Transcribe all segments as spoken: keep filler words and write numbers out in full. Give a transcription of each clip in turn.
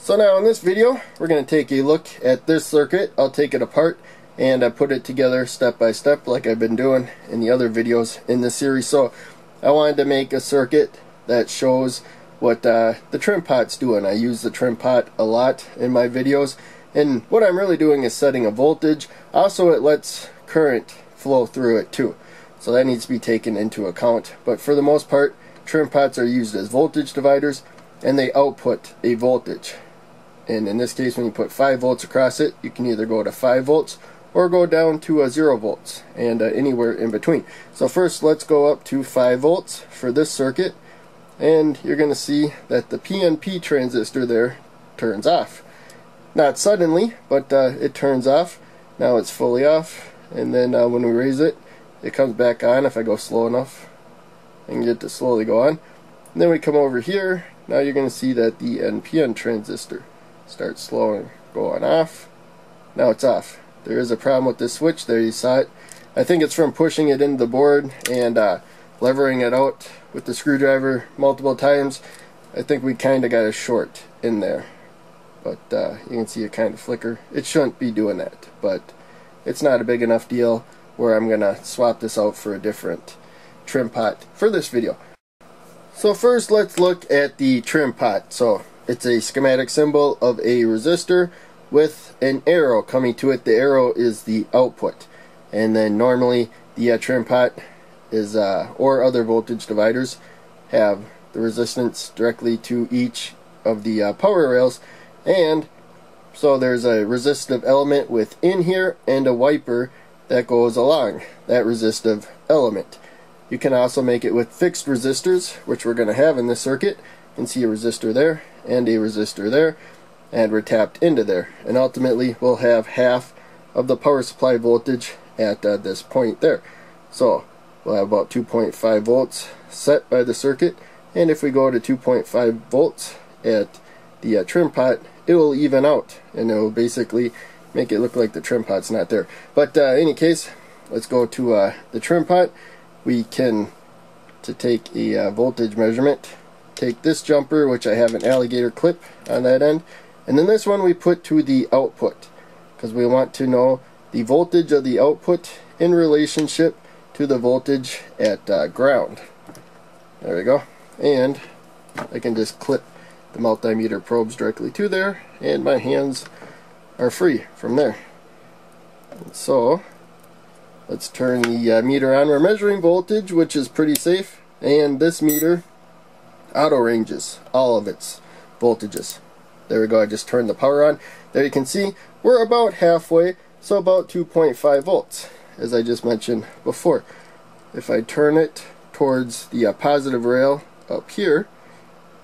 So now in this video we're going to take a look at this circuit. I'll take it apart and I put it together step by step like I've been doing in the other videos in this series. So I wanted to make a circuit that shows what uh, the Trimpot's doing. I use the Trimpot a lot in my videos, and what I'm really doing is setting a voltage. Also, it lets current flow through it too, so that needs to be taken into account. But for the most part, Trimpots are used as voltage dividers and they output a voltage. And in this case, when you put five volts across it, you can either go to five volts or go down to a zero volts and uh, anywhere in between. So first let's go up to five volts for this circuit, and you're going to see that the P N P transistor there turns off. Not suddenly, but uh, it turns off. Now it's fully off, and then uh, when we raise it, it comes back on. If I go slow enough, I can get it to slowly go on. And then we come over here. Now you're going to see that the N P N transistor starts slowing, go on off. Now it's off. There is a problem with this switch there, you saw it. I think it's from pushing it into the board and uh, levering it out with the screwdriver multiple times. I think we kind of got a short in there, but uh, you can see it kind of flicker. It shouldn't be doing that, but it's not a big enough deal where I'm gonna swap this out for a different Trimpot for this video. So first let's look at the Trimpot. So it's a schematic symbol of a resistor with an arrow coming to it. The arrow is the output, and then normally the uh, Trimpot is uh, or other voltage dividers have the resistance directly to each of the uh, power rails. And so there's a resistive element within here and a wiper that goes along that resistive element. You can also make it with fixed resistors, which we're going to have in this circuit. You can see a resistor there and a resistor there, and we're tapped into there, and ultimately we'll have half of the power supply voltage at uh, this point there. So we'll have about two point five volts set by the circuit, and if we go to two point five volts at the uh, Trimpot, it will even out and it will basically make it look like the Trimpot's not there. But uh, in any case, let's go to uh, the Trimpot. We can, to take a uh, voltage measurement, take this jumper, which I have an alligator clip on that end, and then this one we put to the output, because we want to know the voltage of the output in relationship to the voltage at uh, ground. There we go. And I can just clip the multimeter probes directly to there, and my hands are free from there. And so let's turn the uh, meter on. We're measuring voltage, which is pretty safe, and this meter auto ranges all of its voltages. There we go, I just turned the power on. There you can see we're about halfway, so about two point five volts, as I just mentioned before. If I turn it towards the uh, positive rail up here,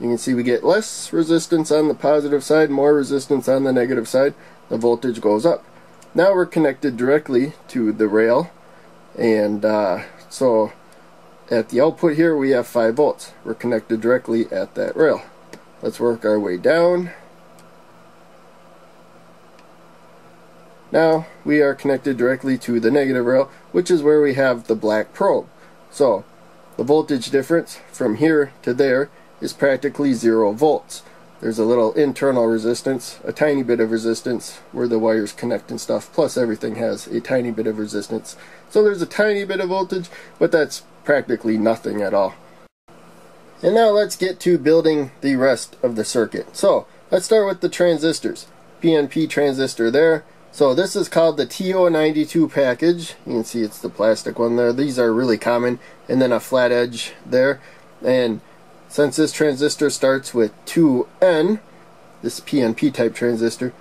you can see we get less resistance on the positive side, more resistance on the negative side. The voltage goes up. Now we're connected directly to the rail, and uh, so at the output here we have five volts. We're connected directly at that rail. Let's work our way down. Now we are connected directly to the negative rail, which is where we have the black probe. So the voltage difference from here to there is practically zero volts. There's a little internal resistance, a tiny bit of resistance where the wires connect and stuff, plus everything has a tiny bit of resistance. So there's a tiny bit of voltage, but that's practically nothing at all. And now let's get to building the rest of the circuit. So let's start with the transistors. P N P transistor there. So this is called the T O ninety-two package. You can see it's the plastic one there. These are really common. And then a flat edge there. And since this transistor starts with two N, this P N P type transistor,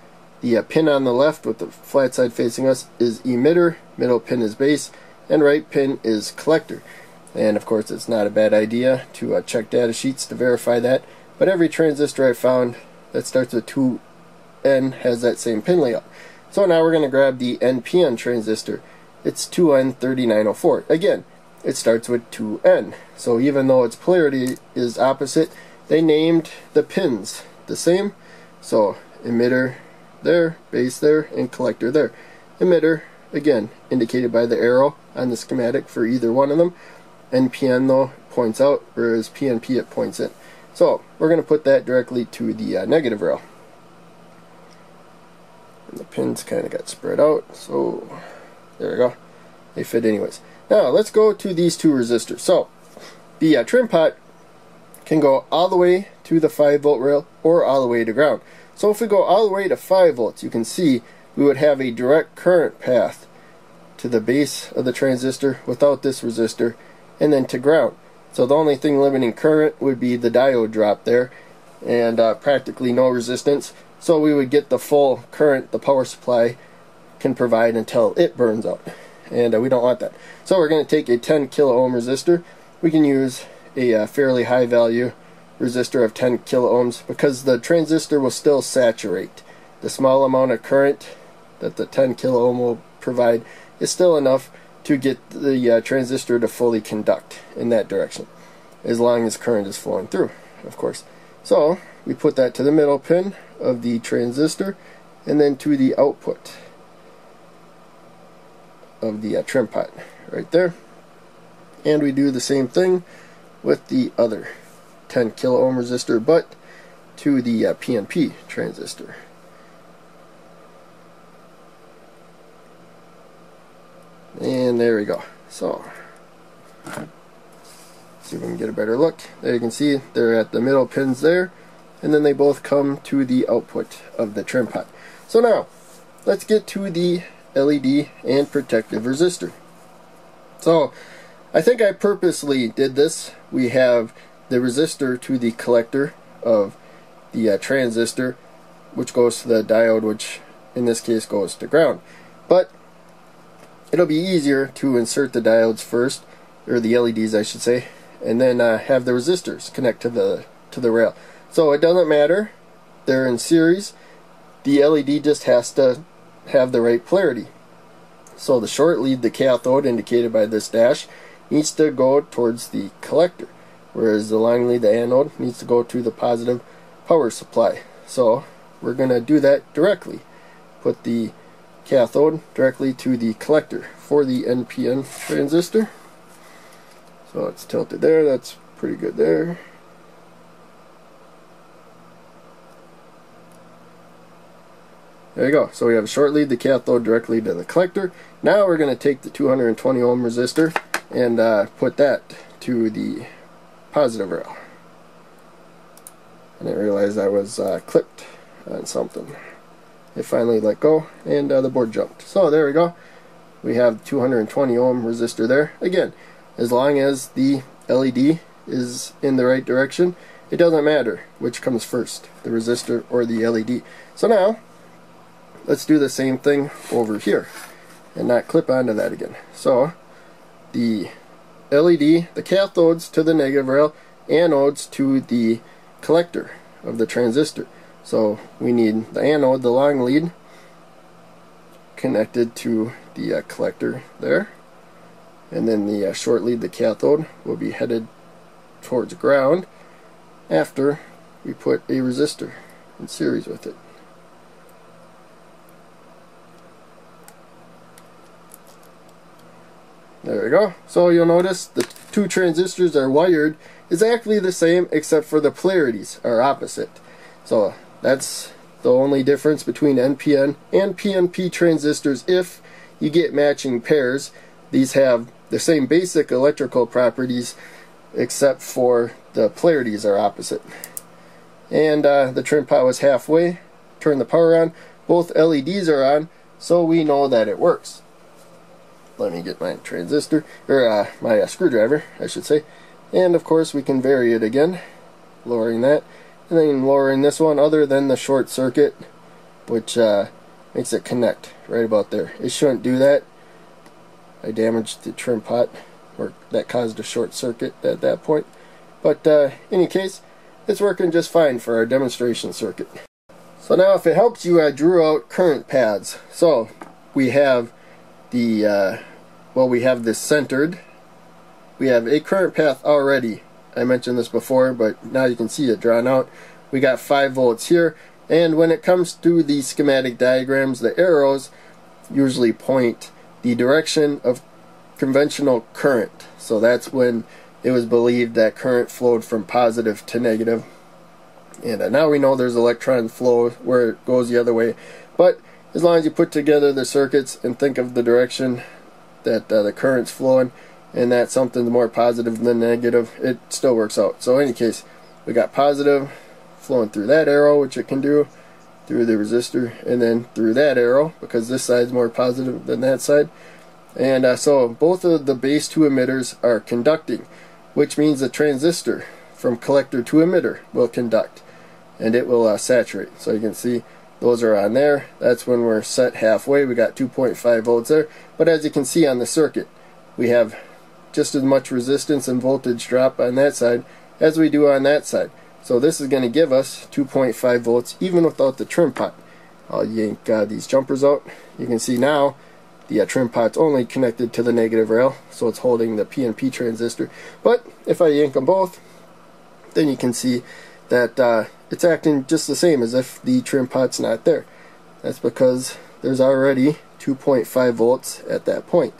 the uh, pin on the left with the flat side facing us is emitter, middle pin is base, and right pin is collector. And of course it's not a bad idea to uh, check data sheets to verify that, but every transistor I found that starts with two N has that same pin layout. So now we're going to grab the N P N transistor. It's two N thirty-nine oh four. Again, it starts with two N, so even though its polarity is opposite, they named the pins the same. So emitter there, base there, and collector there. Emitter, again, indicated by the arrow on the schematic for either one of them. N P N though points out, whereas P N P it points in. So we're going to put that directly to the uh, negative rail. and the pins kind of got spread out, so there we go, they fit anyways. Now let's go to these two resistors. So the uh, Trimpot can go all the way to the five volt rail or all the way to ground. So if we go all the way to five volts, you can see we would have a direct current path to the base of the transistor without this resistor, and then to ground. So the only thing limiting current would be the diode drop there, and uh, practically no resistance, so we would get the full current the power supply can provide until it burns out, and uh, we don't want that. So we're going to take a ten kilo ohm resistor. We can use a uh, fairly high value resistor of ten kilo ohms because the transistor will still saturate. The small amount of current that the ten kilo ohm will provide is still enough to get the uh, transistor to fully conduct in that direction, as long as current is flowing through, of course. So we put that to the middle pin of the transistor and then to the output of the uh, Trimpot right there, and we do the same thing with the other ten kilo ohm resistor, but to the uh, P N P transistor. And there we go. So see if we can get a better look. There you can see they're at the middle pins there, and then they both come to the output of the Trimpot. So now let's get to the L E D and protective resistor. So I think I purposely did this. We have the resistor to the collector of the uh, transistor, which goes to the diode, which in this case goes to ground. But it'll be easier to insert the diodes first, or the L E Ds I should say, and then uh, have the resistors connect to the to the rail. So it doesn't matter, they're in series, the L E D just has to have the right polarity. So the short lead, the cathode indicated by this dash, needs to go towards the collector, whereas the long lead, the anode, needs to go to the positive power supply. So we're going to do that directly. Put the cathode directly to the collector for the N P N transistor. So it's tilted there, that's pretty good there. There you go. So we have a short lead, the cathode directly to the collector. Now we're going to take the two hundred twenty ohm resistor and uh, put that to the positive rail. I didn't realize I was uh, clipped on something. It finally let go, and uh, the board jumped. So there we go. We have two hundred twenty ohm resistor there. Again, as long as the L E D is in the right direction, it doesn't matter which comes first, the resistor or the L E D. So now let's do the same thing over here and not clip onto that again. So the L E D, the cathodes to the negative rail, anodes to the collector of the transistor. So we need the anode, the long lead, connected to the uh, collector there, and then the uh, short lead, the cathode, will be headed towards ground after we put a resistor in series with it. There we go. So you'll notice the two transistors are wired exactly the same, except for the polarities are opposite. So that's the only difference between N P N and P N P transistors if you get matching pairs. These have the same basic electrical properties, except for the polarities are opposite. And uh, the Trimpot was halfway. Turn the power on. Both L E Ds are on, so we know that it works. Let me get my transistor, or uh, my uh, screwdriver, I should say. And of course we can vary it again, lowering that, and then lowering this one, other than the short circuit, which uh, makes it connect right about there. It shouldn't do that. I damaged the Trimpot, or that caused a short circuit at that point. But uh, in any case, it's working just fine for our demonstration circuit. So now if it helps you, I drew out current paths. So we have the uh, well we have this centered, we have a current path already. I mentioned this before, but now you can see it drawn out. We got five volts here, and when it comes to the schematic diagrams, the arrows usually point the direction of conventional current. So that's when it was believed that current flowed from positive to negative, and uh, now we know there's electron flow where it goes the other way. But as long as you put together the circuits and think of the direction that uh, the current's flowing, and that's something more positive than negative, it still works out. So in any case, we got positive flowing through that arrow, which it can do through the resistor, and then through that arrow, because this side's more positive than that side. And uh, so both of the base two emitters are conducting, which means the transistor from collector to emitter will conduct, and it will uh, saturate. So you can see those are on there. That's when we're set halfway. We got two point five volts there, but as you can see on the circuit, we have just as much resistance and voltage drop on that side as we do on that side. So this is going to give us two point five volts even without the Trimpot. I'll yank uh, these jumpers out. You can see now the uh, Trimpot's only connected to the negative rail, so it's holding the P N P transistor. But if I yank them both, then you can see that uh, it's acting just the same as if the Trimpot's not there. That's because there's already two point five volts at that point.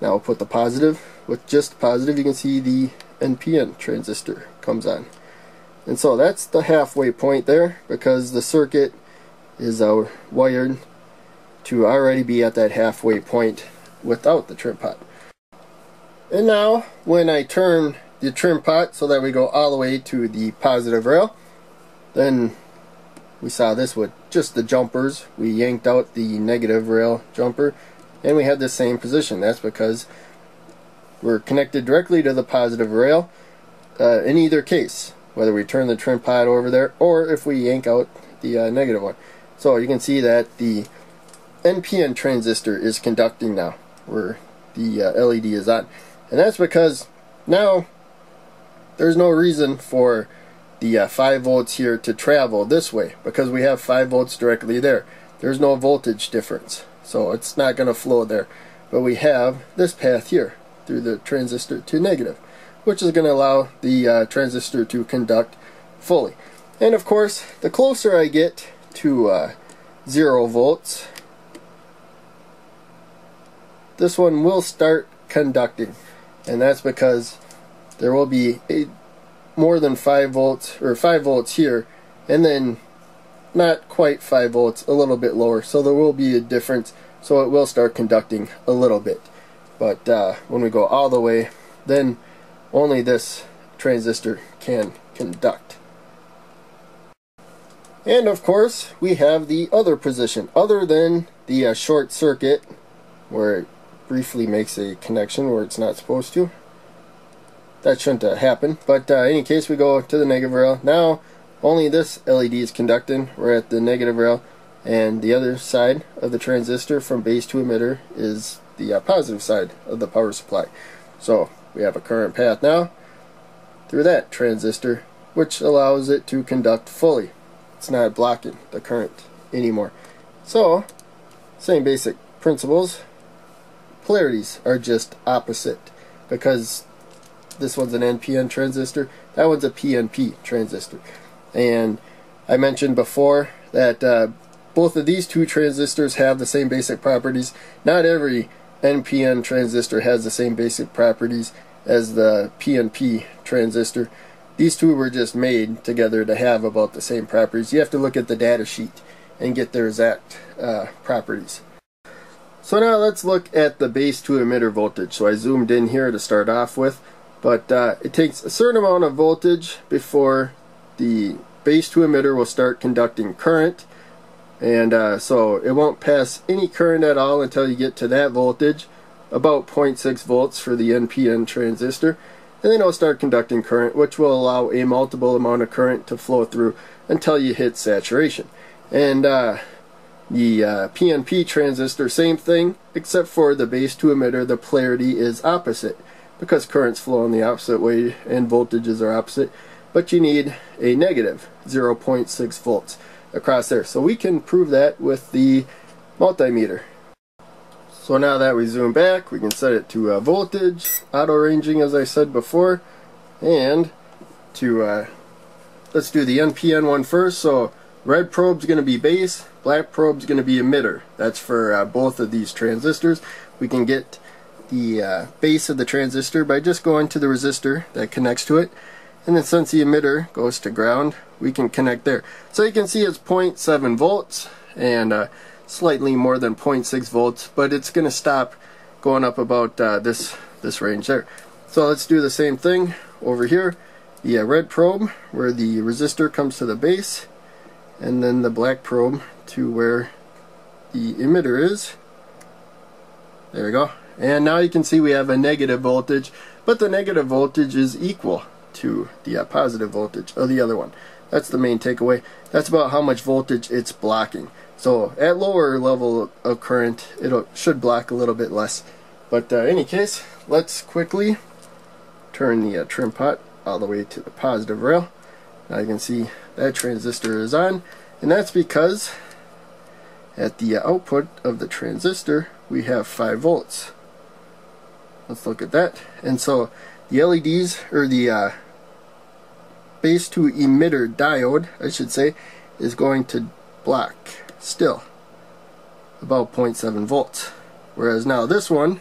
Now I'll put the positive. With just positive, you can see the N P N transistor comes on. And so that's the halfway point there, because the circuit is uh, wired to already be at that halfway point without the Trimpot. And now when I turn the Trimpot so that we go all the way to the positive rail, then we saw this with just the jumpers. We yanked out the negative rail jumper and we had the same position. That's because we're connected directly to the positive rail uh, in either case, whether we turn the Trimpot over there or if we yank out the uh, negative one. So you can see that the N P N transistor is conducting now where the uh, L E D is on, and that's because now there's no reason for the uh, five volts here to travel this way, because we have five volts directly there. There's no voltage difference, so it's not going to flow there, but we have this path here through the transistor to negative, which is going to allow the uh, transistor to conduct fully. And of course, the closer I get to uh, zero volts, this one will start conducting, and that's because there will be a, more than five volts, or five volts here, and then not quite five volts, a little bit lower, so there will be a difference, so it will start conducting a little bit. But uh, when we go all the way, then only this transistor can conduct. And of course, we have the other position, other than the uh, short circuit, where it briefly makes a connection where it's not supposed to. That shouldn't uh, happen, but uh, in any case, we go to the negative rail. Now only this L E D is conducting. We're at the negative rail, and the other side of the transistor from base to emitter is the uh, positive side of the power supply. So we have a current path now through that transistor, which allows it to conduct fully. It's not blocking the current anymore. So same basic principles. Polarities are just opposite, because this one's an N P N transistor, that one's a P N P transistor. And I mentioned before that uh, both of these two transistors have the same basic properties. Not every N P N transistor has the same basic properties as the P N P transistor. These two were just made together to have about the same properties. You have to look at the data sheet and get their exact uh, properties. So now let's look at the base to emitter voltage. So I zoomed in here to start off with, but uh, it takes a certain amount of voltage before the base to emitter will start conducting current, and uh, so it won't pass any current at all until you get to that voltage, about zero point six volts for the N P N transistor, and then it'll start conducting current, which will allow a multiple amount of current to flow through until you hit saturation. And uh, the uh, P N P transistor, same thing, except for the base to emitter, the polarity is opposite, because currents flow in the opposite way and voltages are opposite, but you need a negative zero point six volts across there. So we can prove that with the multimeter. So now that we zoom back, we can set it to uh, voltage, auto ranging as I said before, and to uh, let's do the N P N one first. So red probe's going to be base, black probe's going to be emitter. That's for uh, both of these transistors. We can get the uh, base of the transistor by just going to the resistor that connects to it, and then since the emitter goes to ground, we can connect there. So you can see it's zero point seven volts, and uh, slightly more than zero point six volts, but it's going to stop going up about uh, this this range there. So let's do the same thing over here. The uh, red probe where the resistor comes to the base, and then the black probe to where the emitter is. There we go. And now you can see we have a negative voltage, but the negative voltage is equal to the uh, positive voltage of the other one. That's the main takeaway. That's about how much voltage it's blocking. So at lower level of current, it should block a little bit less. But uh, in any case, let's quickly turn the uh, Trimpot all the way to the positive rail. Now you can see that transistor is on, and that's because at the output of the transistor we have five volts. Let's look at that. And so the L E Ds, or the uh, base to emitter diode, I should say, is going to block still about zero point seven volts. Whereas now this one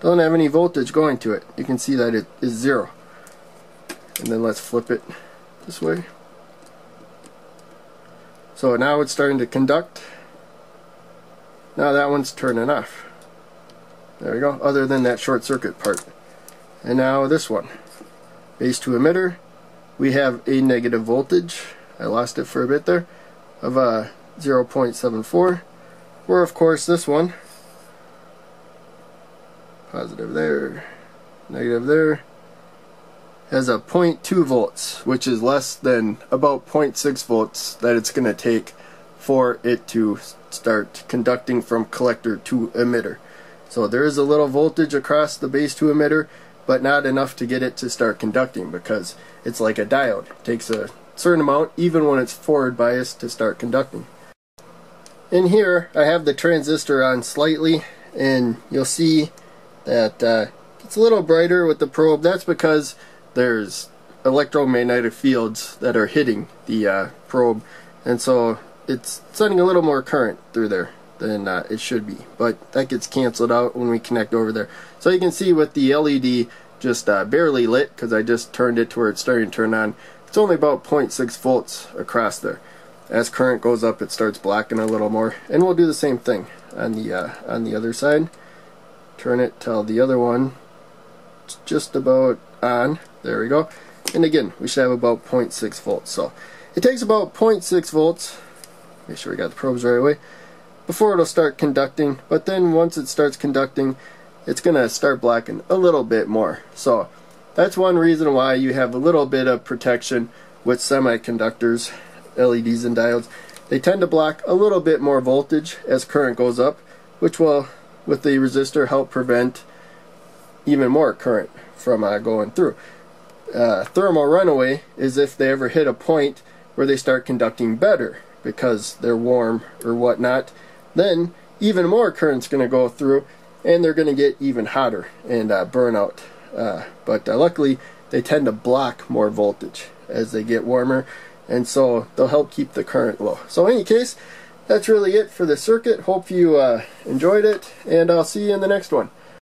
doesn't have any voltage going to it. You can see that it is zero. And then let's flip it this way. So now it's starting to conduct. Now that one's turning off. There we go, other than that short circuit part. And now this one, base to emitter, we have a negative voltage, I lost it for a bit there, of uh, zero point seven four, where of course this one, positive there, negative there, has a zero point two volts, which is less than about zero point six volts that it's going to take for it to start conducting from collector to emitter. So there is a little voltage across the base to emitter, but not enough to get it to start conducting, because it's like a diode. It takes a certain amount, even when it's forward biased, to start conducting. In here, I have the transistor on slightly, and you'll see that uh, it's a little brighter with the probe. That's because there's electromagnetic fields that are hitting the uh, probe, and so it's sending a little more current through there than uh, it should be, but that gets canceled out when we connect over there. So you can see with the L E D just uh, barely lit, because I just turned it to where it's starting to turn on, it's only about zero point six volts across there. As current goes up, it starts blocking a little more, and we'll do the same thing on the uh, on the other side. Turn it till the other one it's just about on. There we go. And again, we should have about zero point six volts. So it takes about zero point six volts, make sure we got the probes right away, before it'll start conducting. But then once it starts conducting, it's going to start blocking a little bit more. So that's one reason why you have a little bit of protection with semiconductors, L E Ds and diodes. They tend to block a little bit more voltage as current goes up, which will, with the resistor, help prevent even more current from uh, going through. Uh, thermal runaway is if they ever hit a point where they start conducting better, because they're warm or whatnot, then even more current's going to go through, and they're going to get even hotter and uh, burn out. Uh, but uh, luckily, they tend to block more voltage as they get warmer, and so they'll help keep the current low. So in any case, that's really it for the circuit. Hope you uh, enjoyed it, and I'll see you in the next one.